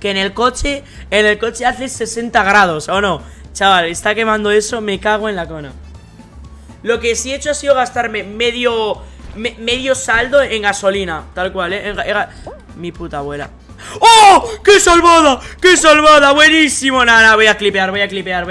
Que en el coche hace 60 grados, ¿o no? Chaval, está quemando eso, me cago en la cona. Lo que sí he hecho ha sido gastarme medio saldo en gasolina, tal cual, ¿eh? Mi puta abuela. ¡Oh! ¡Qué salvada! ¡Qué salvada! ¡Buenísimo! Nada, voy a clipear, voy a clipear, voy a...